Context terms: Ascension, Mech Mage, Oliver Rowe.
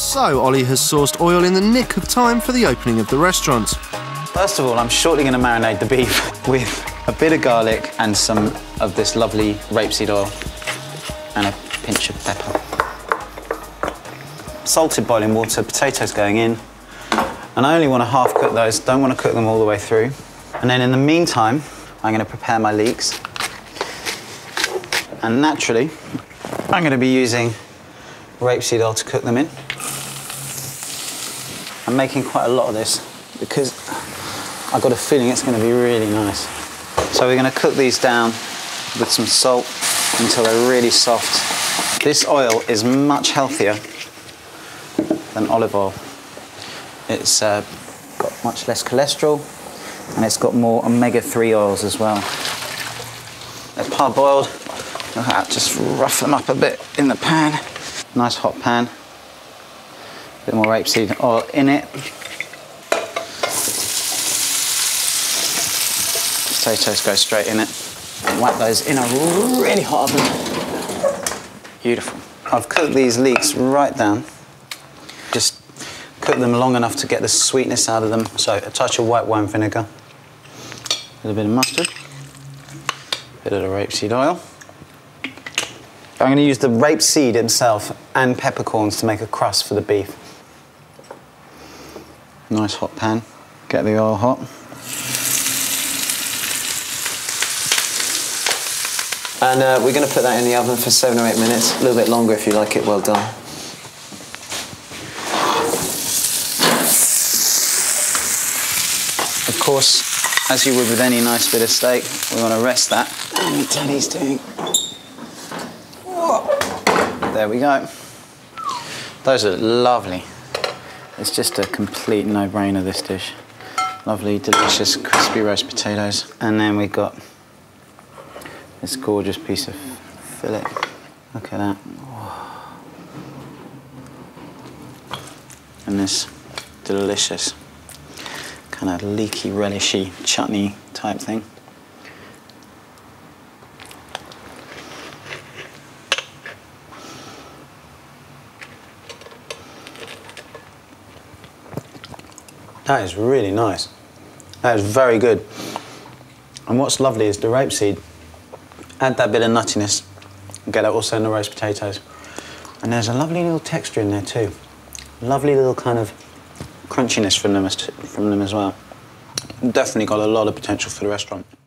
So Ollie has sourced oil in the nick of time for the opening of the restaurant. First of all, I'm shortly going to marinate the beef with a bit of garlic and some of this lovely rapeseed oil and a pinch of pepper. Salted boiling water, potatoes going in. And I only want to half cook those, don't want to cook them all the way through. And then in the meantime, I'm going to prepare my leeks. And naturally, I'm going to be using rapeseed oil to cook them in. I'm making quite a lot of this because I've got a feeling it's going to be really nice. So we're going to cook these down with some salt until they're really soft. This oil is much healthier than olive oil. It's got much less cholesterol and it's got more omega-3 oils as well. They're parboiled. Look at that, just rough them up a bit in the pan. Nice hot pan. A bit more rapeseed oil in it. Potatoes go straight in it. Whack those in a really hot oven. Beautiful. I've cooked these leeks right down. Just cook them long enough to get the sweetness out of them. So a touch of white wine vinegar, a little bit of mustard, a bit of the rapeseed oil. I'm going to use the rapeseed itself and peppercorns to make a crust for the beef. Nice hot pan. Get the oil hot. And we're going to put that in the oven for 7 or 8 minutes. A little bit longer if you like it well done. Of course, as you would with any nice bit of steak, we want to rest that. And what Daddy's doing. There we go. Those are lovely. It's just a complete no-brainer, this dish. Lovely, delicious, crispy roast potatoes. And then we've got this gorgeous piece of fillet. Look at that. And this delicious, kind of leaky, relishy, chutney type thing. That is really nice. That is very good. And what's lovely is the rapeseed. Add that bit of nuttiness. Get that also in the roast potatoes. And there's a lovely little texture in there too. Lovely little kind of crunchiness from them as well. Definitely got a lot of potential for the restaurant.